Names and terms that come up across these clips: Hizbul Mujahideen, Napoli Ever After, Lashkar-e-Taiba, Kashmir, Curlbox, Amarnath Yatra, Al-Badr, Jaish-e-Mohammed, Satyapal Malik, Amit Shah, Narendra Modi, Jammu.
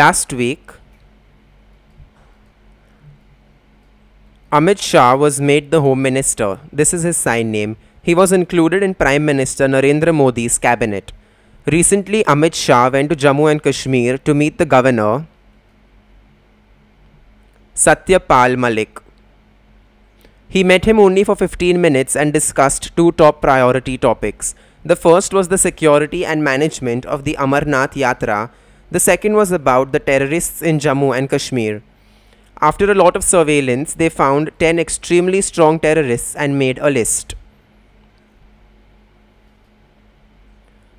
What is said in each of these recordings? Last week, Amit Shah was made the Home Minister. This is his sign name. He was included in Prime Minister Narendra Modi's cabinet. Recently, Amit Shah went to Jammu and Kashmir to meet the governor, Satyapal Malik. He met him only for 15 minutes and discussed two top priority topics. The first was the security and management of the Amarnath Yatra. The second was about the terrorists in Jammu and Kashmir. After a lot of surveillance, they found 10 extremely strong terrorists and made a list.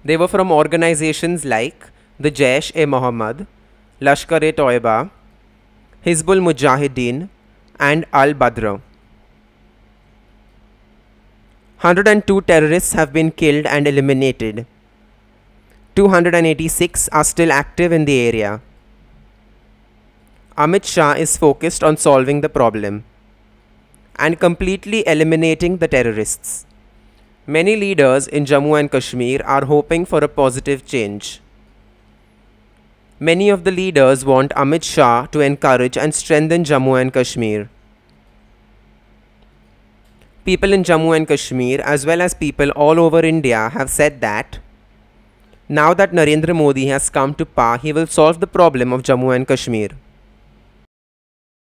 They were from organizations like the Jaish-e-Mohammed, Lashkar-e-Taiba, Hizbul Mujahideen and Al-Badr. 102 terrorists have been killed and eliminated. 286 are still active in the area. Amit Shah is focused on solving the problem and completely eliminating the terrorists. Many leaders in Jammu and Kashmir are hoping for a positive change. Many of the leaders want Amit Shah to encourage and strengthen Jammu and Kashmir. People in Jammu and Kashmir, as well as people all over India, have said that now that Narendra Modi has come to power, he will solve the problem of Jammu and Kashmir.